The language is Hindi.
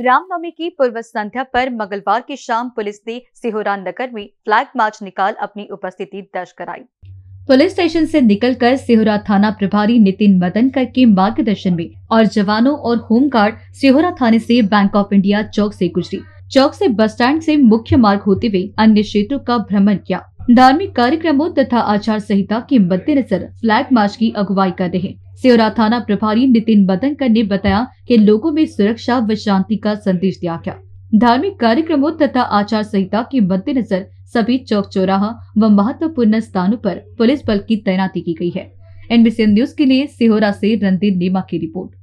रामनवमी की पूर्व संध्या पर मंगलवार की शाम पुलिस ने सिहोरा नगर में फ्लैग मार्च निकाल अपनी उपस्थिति दर्ज कराई। पुलिस स्टेशन से निकलकर सिहोरा थाना प्रभारी नितिन मदनकर के मार्गदर्शन में और जवानों और होमगार्ड सिहोरा थाने से बैंक ऑफ इंडिया चौक से गुजरी। चौक से बस स्टैंड से मुख्य मार्ग होते हुए अन्य क्षेत्रों का भ्रमण किया। धार्मिक कार्यक्रमों तथा आचार संहिता के मद्देनजर फ्लैग मार्च की अगुवाई कर रहे सिहोरा थाना प्रभारी नितिन बदनकर ने बताया कि लोगों में सुरक्षा व शांति का संदेश दिया गया। धार्मिक कार्यक्रमों तथा आचार संहिता के मद्देनजर सभी चौक चौराहा व महत्वपूर्ण स्थानों पर पुलिस बल की तैनाती की गई है। NBCCN न्यूज के लिए सिहोरा से रणधीर नेमा की रिपोर्ट।